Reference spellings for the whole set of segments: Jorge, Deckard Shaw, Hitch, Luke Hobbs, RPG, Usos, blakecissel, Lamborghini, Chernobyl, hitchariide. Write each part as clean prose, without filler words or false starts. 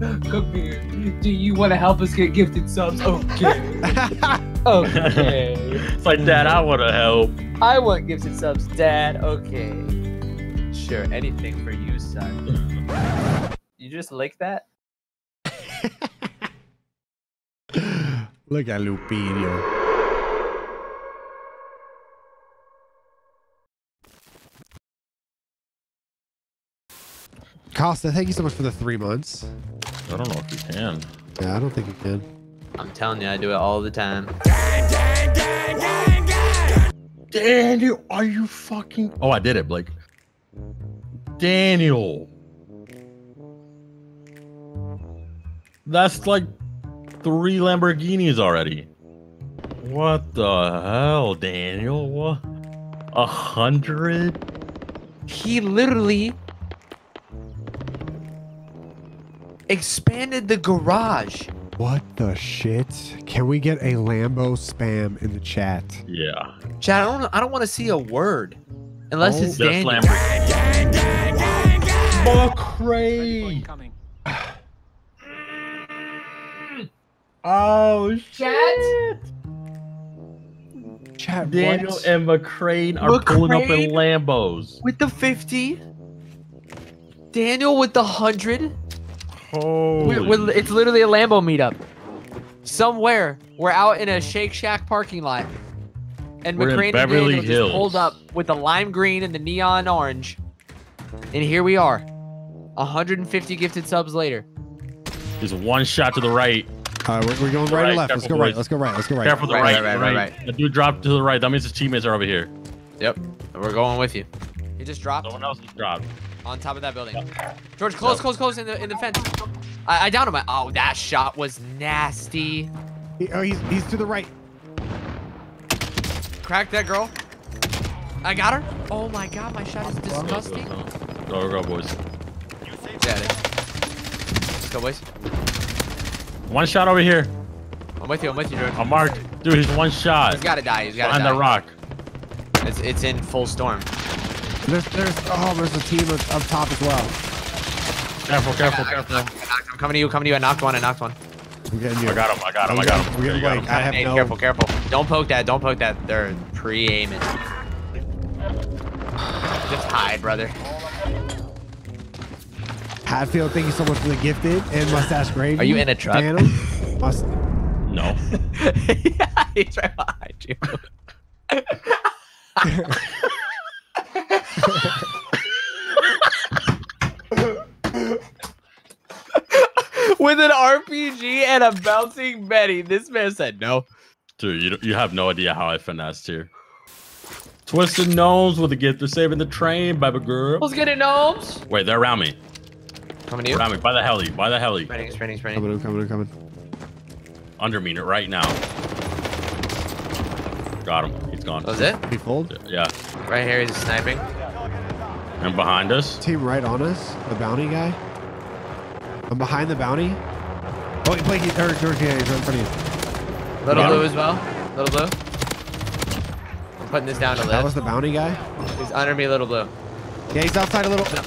cooking. Do you want to help us get gifted subs? Okay. Okay. It's like, Dad, I want to help. I want gifted subs, Dad. Okay. Sure, anything for you, son. You just like that? Look at Lupino. Costa, thank you so much for the 3 months. I don't know if you can. Yeah, I don't think you can. I'm telling you, I do it all the time. Dan, Dan, Dan, Dan, Dan. Daniel, are you fucking... Oh, I did it, Blake. Daniel. That's like 3 Lamborghinis already. What the hell, Daniel? What? 100? He literally... expanded the garage. What the shit? Can we get a Lambo spam in the chat? Yeah. Chat, I don't want to see a word. Unless it's Daniel. Lamborghini. Oh shit. Chat, Daniel what? And McCrane are pulling up in Lambos. With the 50. Daniel with the 100. It's literally a Lambo meetup. Somewhere, we're out in a Shake Shack parking lot. And McCrane and Daniel just pulled up with the lime green and the neon orange. And here we are. 150 gifted subs later. There's one shot to the right. All right, we're going right or left. Let's go right. Let's go right. Let's go right. Careful, the right. The dude dropped to the right. That means his teammates are over here. Yep. We're going with you. He just dropped. Someone else just dropped. On top of that building. George, close in the fence. I downed him. Oh, that shot was nasty. He's to the right. Crack that girl. I got her. Oh my God, my shot is disgusting. Go, boys. Yeah, let's go, boys. One shot over here. I'm with you, George. I'm marked. Dude, he's one shot. He's gotta die, he's gotta die. On the rock. It's in full storm. There's a team up top as well. Careful. I'm coming to you. I knocked one. I got him. I got him. I have no... Careful. Don't poke that. They're pre-aiming. Just hide, brother. Hatfield, thank you so much for the gifted and Mustache Gravy. Are you in a truck? No. Yeah, he's right behind you. With an RPG and a bouncing Betty, this man said no. Dude, you have no idea how I finessed here. Twisted gnomes with a gift for saving the train, baby girl. Let's get it, gnomes. Wait, they're around me. Coming to you. Around me, by the heli. Sprinting. Coming. Under me right now. Got him. He's gone. That was it? He pulled? Yeah. Right here, he's sniping. And behind us. Team right on us. The bounty guy. I'm behind the bounty. Oh, he's playing George. Yeah, he's right in front of you. Little blue as well. Little blue. I'm putting this down to live. That was the bounty guy? He's under me, little blue. Yeah, he's outside a little. He's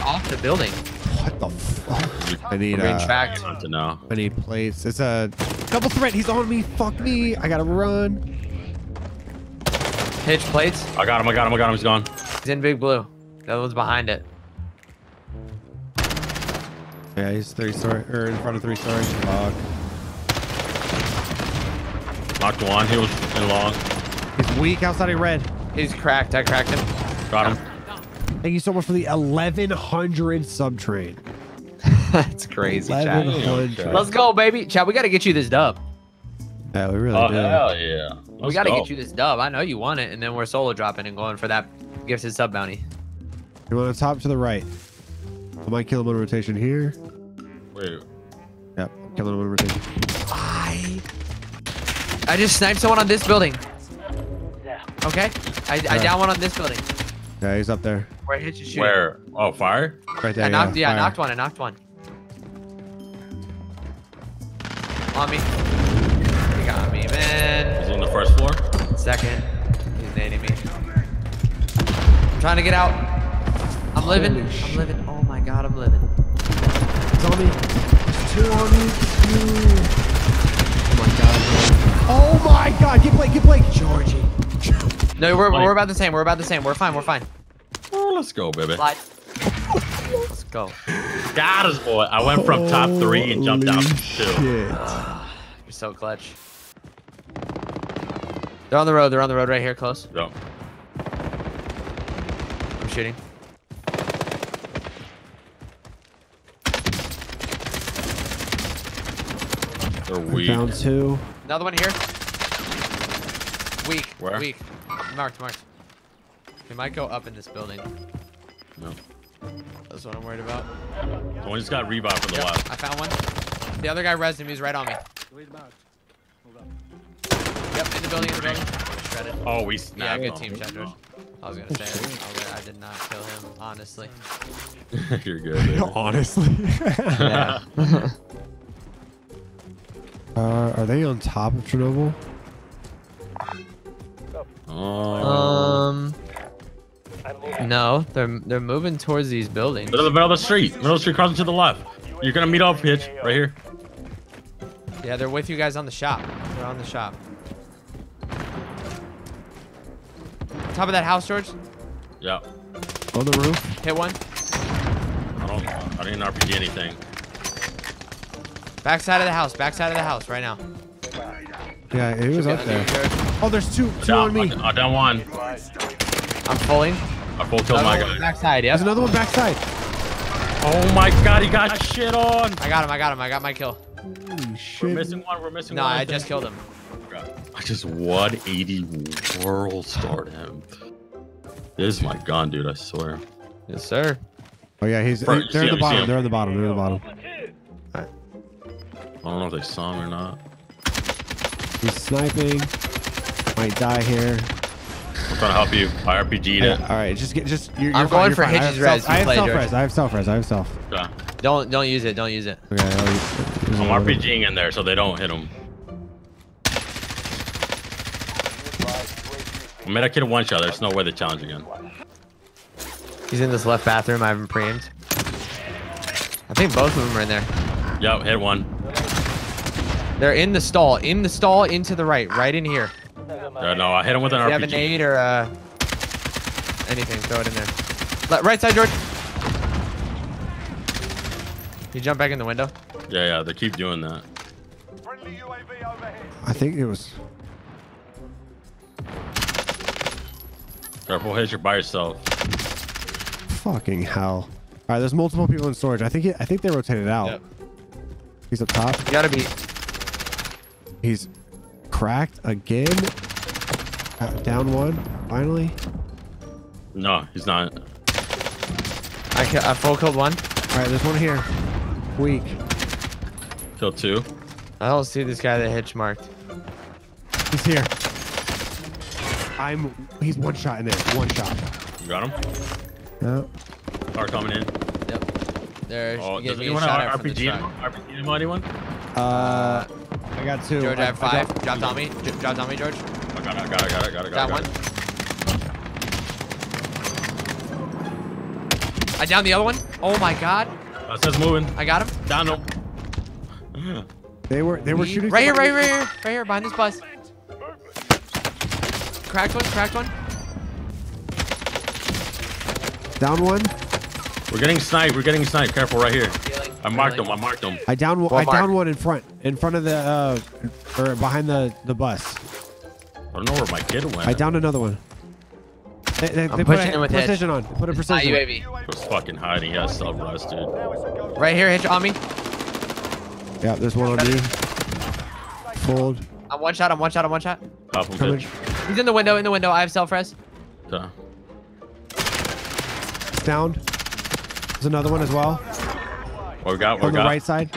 off the building. What the fuck? I need plates. It's a double threat. He's on me. Fuck me. I gotta run. Hitch plates. I got him. He's gone. He's in big blue. The other one's behind it. Yeah, he's in front of three story. Knocked one. He was in long. He's weak outside of red. He's cracked. I cracked him. Got him. Thank you so much for the 1100 sub trade. That's crazy, chat. Let's go, baby. Chat, we gotta get you this dub. Yeah, we really do. Oh, hell yeah. We gotta get you this dub. I know you want it, and then we're solo dropping and going for that gifted sub bounty. You want to top to the right. I might kill him on rotation here. Wait. Yep, kill him on rotation. I just sniped someone on this building. Yeah. Okay. I down one on this building. Yeah, he's up there. Where I hit you shooting. Where? Oh, fire? Right there. I knocked one. On me. He got me, man. He's on the first floor. Second. He's nading me. I'm trying to get out. I'm living. Oh my God, I'm living. Zombie. 22. Oh my god. Oh my god. Get Blake. Get Blake. Georgie. No, we're about the same. We're about the same. We're fine. We're fine. Oh, let's go, baby. Slide. Let's go. Got us, boy. I went from top three and jumped down to two. You're so clutch. They're on the road. They're on the road right here, close. Yep. I'm shooting. They're weak. Down two. Another one here. Weak. Where? Weak. Marked. Marked. They might go up in this building. No. That's what I'm worried about. The one just got revived from the left. I found one. The other guy rezzed him. He's right on me. Yep, in the building, in the building. Shredded. Oh, we snapped. Yeah, good team, Chandra. I was going to say, I did not kill him, honestly. You're good, dude. Honestly? Yeah. Are they on top of Chernobyl? No, they're moving towards these buildings. They're in the middle of the street. Middle of the street, crossing to the left. You're going to meet up, Hitch, right here. Yeah, they're with you guys on the shop. They're on the shop. Top of that house, George. Yeah. On the roof. Hit one. I didn't RPG anything. Backside of the house. Backside of the house right now. Yeah, it was up there. Oh, there's two on me. I down one. I'm pulling. I pulled till my guy. Backside. Yeah. There's another one backside. Oh my god, he got shit on. I got him. I got him. I got my kill. Holy shit. We're missing one. We're missing one. No, I just killed him. I just 180 world starred him. This is my gun, dude, I swear. Yes, sir. Oh, yeah, he's they're at the bottom. They're at the bottom. They're at the bottom. Right. I don't know if they saw him or not. He's sniping. Might die here. I'm trying to help you. I RPG'd it. All right, just I'm going for Hitch's res. I have self-res. I have self-res. I have self. Okay. Don't use it. Don't use it. Okay, I'm RPGing in there so they don't hit him. I mean, I could one shot. There's no way to challenge again. He's in this left bathroom. I haven't pre-aimed. I think both of them are in there. Yep, hit one. They're in the stall. In the stall, into the right. Right in here. No, I hit him with an RPG. You have an aid or anything. Throw it in there. Right side, George. You jump back in the window? Yeah, they keep doing that. I think it was... Careful, Hitch, you're by yourself. Fucking hell. Alright, there's multiple people in storage. I think they rotated out. Yep. He's up top. You gotta be. He's cracked again. Down one, finally. No, he's not. I full killed one. Alright, there's one here. Weak. Killed two. I don't see this guy that Hitch marked. He's here. He's one shot in there. One shot. You got him? No. Yep. Car coming in. Yep. There's does anyone have RPG? Anyone? I got two. George, I have five. Dropped on me. Dropped on me, George. I got it. Down one. I downed the other one. Oh my god. That says moving. I got him. Down him. They were shooting. Right here, behind this bus. Cracked one. Down one. We're getting sniped. Careful right here. I marked him. I downed one in front of the, or behind the bus. I don't know where my kid went. I downed another one. They put a precision on. Put a precision on. He was fucking hiding. He got self-rest, dude. Right here, Hitch on me. Yeah, there's one on me. Fold. I'm one shot. Pop him, Hitch. He's in the window. I have self-res. Okay. Down. There's another one as well. What we got? On the right side.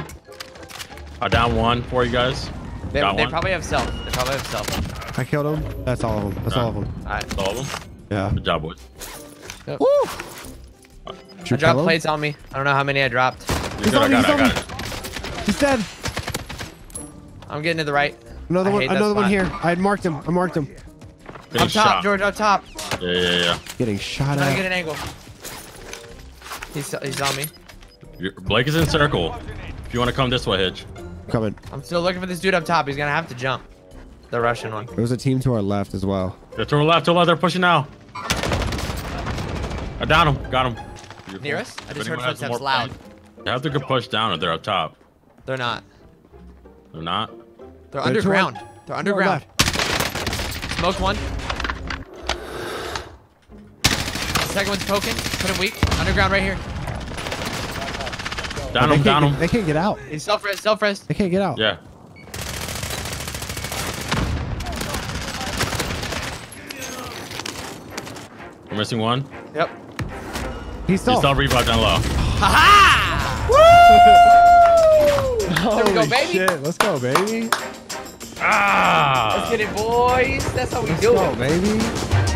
I down one for you guys. They probably have self. I killed him. That's all of them. All right. That's all of them? Yeah. Good job, boys. Yep. Woo! I dropped plates on me. I don't know how many I dropped. He's on me. He's dead. I'm getting to the right. Another one here. I had marked him. Getting up top, shot. George, up top. Yeah. Getting shot at. I'm trying to get an angle. He's on me. Blake is in circle. If you want to come this way, Hitch. Coming. I'm still looking for this dude up top. He's gonna have to jump. The Russian one. There's a team to our left as well. They're to our left. To our left. They're pushing now. I downed him. Got him. You're near us? I just heard footsteps loud. They have to get pushed down if they're up top. They're not. They're not? They're underground. They're underground. Smoked one. The second one's poking. Put him weak. Underground right here. Down him, down him. They can't get out. He's self-res, self-res. They can't get out. Yeah. We're missing one. Yep. He's still. He's still revived down low. Ha ha! Woo! There we go, baby. Shit. Let's go, baby. Ah! Let's get it, boys. That's how we do it. Let's go, baby.